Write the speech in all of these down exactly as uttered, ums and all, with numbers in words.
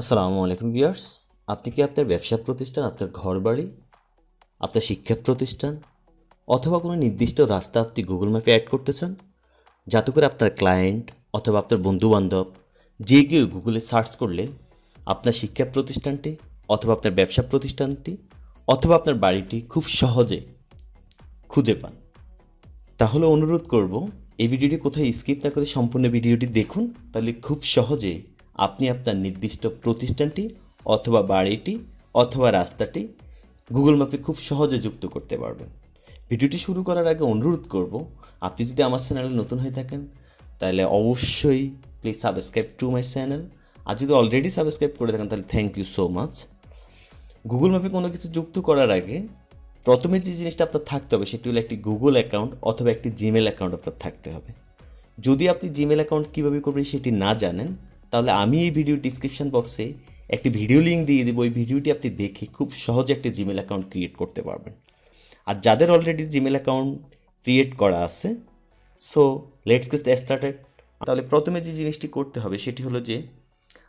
আসসালামু আলাইকুম ভিউয়ার্স, আপনি কি আপনার ব্যবসা প্রতিষ্ঠান, আপনার ঘরবাড়ি, আপনার শিক্ষা প্রতিষ্ঠান অথবা কোনো নির্দিষ্ট রাস্তা আপনি গুগল ম্যাপে অ্যাড করতে চান, যাতে করে আপনার ক্লায়েন্ট অথবা আপনার বন্ধুবান্ধব যে কেউ গুগলে সার্চ করলে আপনার শিক্ষা প্রতিষ্ঠানটি অথবা আপনার ব্যবসা প্রতিষ্ঠানটি অথবা আপনার বাড়িটি খুব সহজে খুঁজে পান? তাহলে অনুরোধ করব এই ভিডিওটি কোথায় স্কিপ না করে সম্পূর্ণ ভিডিওটি দেখুন, তাহলে খুব সহজে আপনি আপনার নির্দিষ্ট প্রতিষ্ঠানটি অথবা বাড়িটি অথবা রাস্তাটি গুগল ম্যাপে খুব সহজে যুক্ত করতে পারবেন। ভিডিওটি শুরু করার আগে অনুরোধ করব, আপনি যদি আমার চ্যানেলে নতুন হয়ে থাকেন তাহলে অবশ্যই please subscribe to my channel, আর যদি অলরেডি সাবস্ক্রাইব করে থাকেন তাহলে thank you so much. Google ম্যাপে কোনো কিছু যুক্ত করার আগে প্রথমে যে জিনিসটা আপনার থাকতে হবে সেটি হলো একটি গুগল অ্যাকাউন্ট অথবা একটি জিমেল অ্যাকাউন্ট আপনার থাকতে হবে। যদি আপনি জিমেল অ্যাকাউন্ট কীভাবে করবেন সেটি না জানেন তাহলে আমি এই ভিডিও ডিসক্রিপশান বক্সে একটি ভিডিও লিঙ্ক দিয়ে দেবো, ওই ভিডিওটি আপনি দেখে খুব সহজে একটি জিমেল অ্যাকাউন্ট ক্রিয়েট করতে পারবেন। আর যাদের অলরেডি জিমেল অ্যাকাউন্ট ক্রিয়েট করা আছে, সো লেটস গেট স্টার্টেড। তাহলে প্রথমে যে জিনিসটি করতে হবে সেটি হলো যে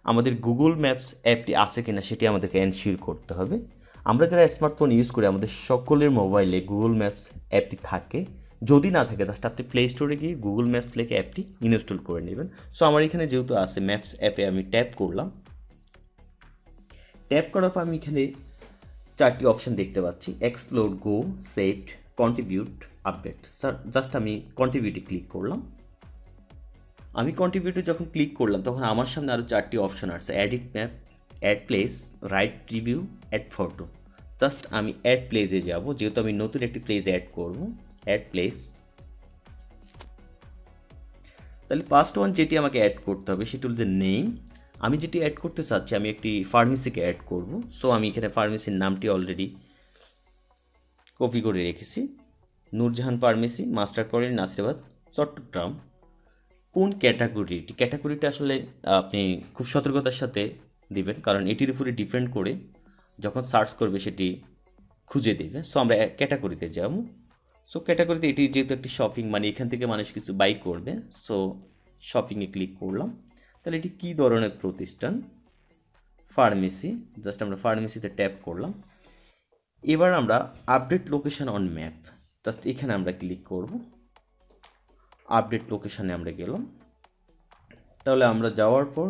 আমাদের গুগল ম্যাপস অ্যাপটি আছে কিনা সেটি আমাদেরকে এনশিওর করতে হবে। আমরা যারা স্মার্টফোন ইউজ করি আমাদের সকলের মোবাইলে গুগল ম্যাপস অ্যাপটি থাকে, যদি না থাকে জাস্ট আপনি প্লে স্টোরে গিয়ে গুগল ম্যাপস লিখে অ্যাপটি ইনস্টল করে নেবেন। সো আমার এখানে যেহেতু আছে ম্যাপস অ্যাপে আমি ট্যাপ করলাম, ট্যাপ করার পর আমি এখানে চারটি অপশান দেখতে পাচ্ছি, explore, go, set, contribute, update. Sir just আমি কন্ট্রিবিউটে ক্লিক করলাম। আমি কন্ট্রিবিউটে যখন ক্লিক করলাম তখন আমার সামনে আরও চারটি অপশান আসছে, edit map, add place, write review, add photo. Just আমি অ্যাড প্লেসে যাব, যেহেতু আমি নতুন একটি প্লেস অ্যাড করব, অ্যাড প্লেস। তাহলে ফার্স্ট ওয়ান যেটি আমাকে অ্যাড করতে হবে সেটি হল যে নেম। আমি যেটি অ্যাড করতে চাচ্ছি, আমি একটি ফার্মেসিকে অ্যাড করব। সো আমি এখানে ফার্মেসির নামটি অলরেডি কপি করে রেখেছি, Nurjahan pharmacy, master college, Nasirabad, Chattogram. কোন ক্যাটাগরি, ক্যাটাগরিটা আসলে আপনি খুব সতর্কতার সাথে দেবেন, কারণ এটির উপরে ডিপেন্ড করে যখন সার্চ করবে সেটি খুঁজে দেবে। সো আমরা ক্যাটাগরিতে যাব। সো ক্যাটাগরিতে এটি যেহেতু একটি শপিং, মানে এখান থেকে মানুষ কিছু বাই করবে, সো শপিংয়ে ক্লিক করলাম। তাহলে এটি কী ধরনের প্রতিষ্ঠান, ফার্মেসি। জাস্ট আমরা ফার্মেসিতে ট্যাপ করলাম। এবার আমরা update location on map, just এখানে আমরা ক্লিক করব, আপডেট লোকেশানে আমরা গেলাম। তাহলে আমরা যাওয়ার পর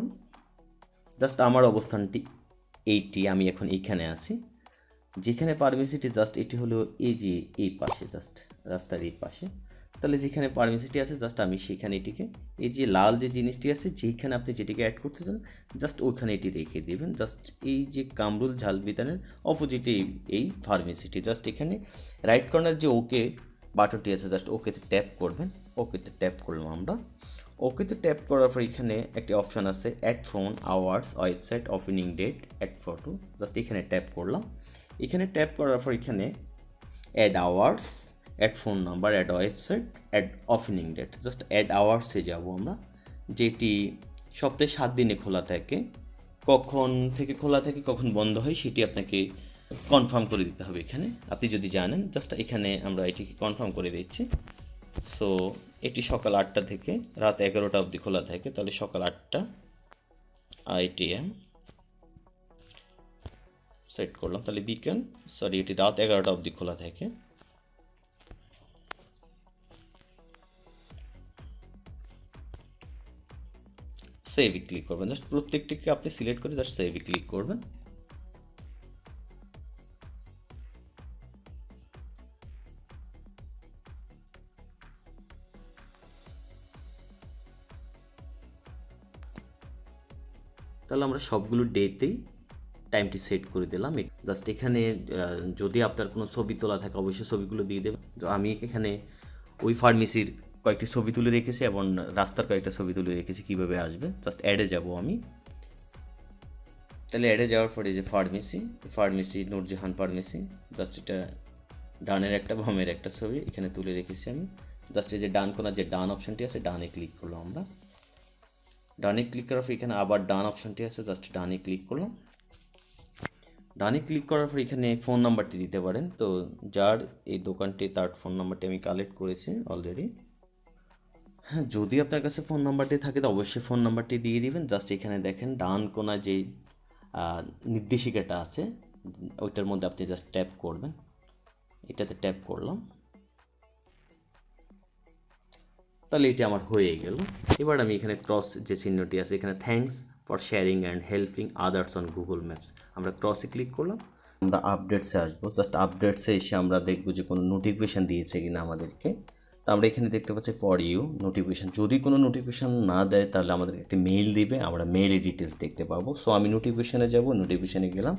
জাস্ট আমার অবস্থানটি এইটি, আমি এখন এইখানে আছি যেখানে ফার্মেসিটি, জাস্ট এটি হলো এই যে এই পাশে, জাস্ট রাস্তার এই পাশে। তাহলে যেখানে ফার্মেসিটি আছে জাস্ট আমি সেখানে এটিকে, এই যে লাল যে জিনিসটি আছে যেখানে আপনি যেটিকে অ্যাড করতে চান জাস্ট ওইখানে এটি রেখে দেবেন। জাস্ট এই যে কামরুল ঝাল বিতানের অপোজিটে এই ফার্মেসিটি, জাস্ট এখানে রাইট কর্নার যে ওকে বাটনটি আছে জাস্ট ওকেতে ট্যাপ করবেন। ওকেতে ট্যাপ করলাম আমরা। ওকেতে ট্যাপ করার পর এখানে একটি অপশান আছে add phone, hours, website, opening date, add photo. Just এখানে ট্যাপ করলাম। এখানে ট্যাপ করার পর এখানে add hours, add phone number, add website, add opening date. Just add আওয়ার্সে যাব আমরা, যেটি সপ্তাহে সাত দিনে খোলা থাকে। কখন থেকে খোলা থাকে কখন বন্ধ হয় সেটি আপনাকে কনফার্ম করে দিতে হবে। এখানে আপনি যদি জানেন জাস্ট এখানে আমরা এটিকে কনফার্ম করে দিচ্ছি। সো এটি সকাল আটটা থেকে রাত এগারোটা অবধি খোলা থাকে, তাহলে সকাল আটটা আই টি এম সেট করলাম। তাহলে বিকেল, সরি এটি রাত এগারোটা অবধি খোলা থাকে। সেভে ক্লিক করবেন, জাস্ট প্রত্যেকটিকে আপনি সিলেক্ট করে জাস্ট সেভে ক্লিক করবেন। তাহলে আমরা সবগুলো ডেতেই টাইমটি সেট করে দিলাম। জাস্ট এখানে যদি আপনার কোনো ছবি তোলা থাকে অবশ্যই ছবিগুলো দিয়ে দেবেন। আমি এখানে ওই ফার্মেসির কয়েকটি ছবি তুলে রেখেছি এবং রাস্তার কয়েকটা ছবি তুলে রেখেছি। কীভাবে আসবে, জাস্ট অ্যাডে যাব আমি। তাহলে অ্যাডে যাওয়ার পরে যে pharmacy, pharmacy Nurjahan pharmacy, just এটা ডানের একটা বামের একটা ছবি এখানে তুলে রেখেছি আমি। জাস্ট এই যে ডান কোনার যে ডান অপশানটি আছে ডানে ক্লিক করলাম আমরা। ডানে ক্লিক করার পর এখানে আবার ডান অপশানটি আছে, জাস্ট ডানে ক্লিক করলাম। ডানে ক্লিক করার পর এখানে ফোন নাম্বারটি দিতে পারেন, তো যার এই দোকানটি তার ফোন নাম্বারটি আমি কালেক্ট করেছি অলরেডি। হ্যাঁ, যদি আপনার কাছে ফোন নাম্বারটি থাকে তো অবশ্যই ফোন নাম্বারটি দিয়ে দিবেন। জাস্ট এখানে দেখেন ডান কোনা যে निर्देशिकाटा आछे ओइटार मध्य आपनि जस्ट टैप करबेन। एटाते टैप करलाम ताहले एटा आमार हये गेल। एबार आमि एखाने क्रस जे चिह्नटी आछे एखाने thanks for sharing and helping others on Google maps आमरा क्रसे क्लिक करलाम। आमरा आपडेट्से आसबो। जस्ट आपडेट्से एसे आमरा देखबो जे कोनो नोटिफिकेशन दियेछे किना आमादेरके। तो आमरा एखाने देखते पाচ্ছি फर यू नोटिफिकेशन যদি কোনো নোটিফিকেশন না দেয় তাহলে আমাদের একটা মেইল দিবে আমরা মেইলে ডিটেইলস দেখতে পাবো। সো আমি নোটিফিকেশনে যাব নোটিফিকেশনে গেলাম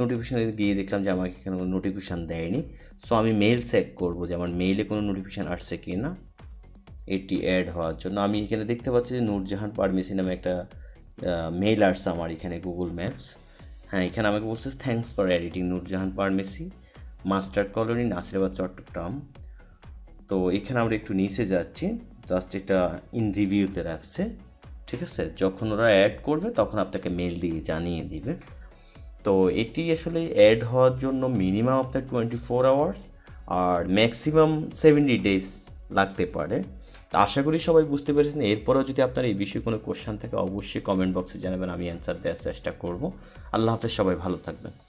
নোটিফিকেশনে গিয়ে দেখলাম যে আমাকে এখানে কোনো নোটিফিকেশন দেয়নি। সো আমি মেইল চেক করব যে আমার মেইলে কোনো নোটিফিকেশন আসছে কিনা এটি অ্যাড হওয়ার জন্য। আমি এখানে দেখতে পাচ্ছি যে নূরজাহান ফার্মেসি নামে একটা মেইল আসছে আমার এখানে গুগল ম্যাপস। হ্যাঁ এখানে আমাকে বলছে thanks for editing Nurjahan pharmacy master colony Nasirabad Chattogram. तो এখানে আমরা একটু নিচে যাচ্ছি জাস্ট এটা ইন রিভিউতে রাখছে। ঠিক আছে যখন ওরা অ্যাড করবে তখন আপনাকে মেইল দিয়ে জানিয়ে দিবে। তো এটি আসলে অ্যাড হওয়ার জন্য মিনিমাম আপনার টোয়েন্টি ফোর আওয়ার্স আর ম্যাক্সিমাম সেভেন্টি ডেজ লাগতে পারে। তো আশা করি সবাই বুঝতে পেরেছেন। এরপরও যদি আপনার এই বিষয়ে কোনো কোশ্চেন থাকে অবশ্যই কমেন্ট বক্সে জানাবেন, আমি অ্যানসার দেওয়ার চেষ্টা করব। আল্লাহ হাফেজ, সবাই ভালো থাকবেন।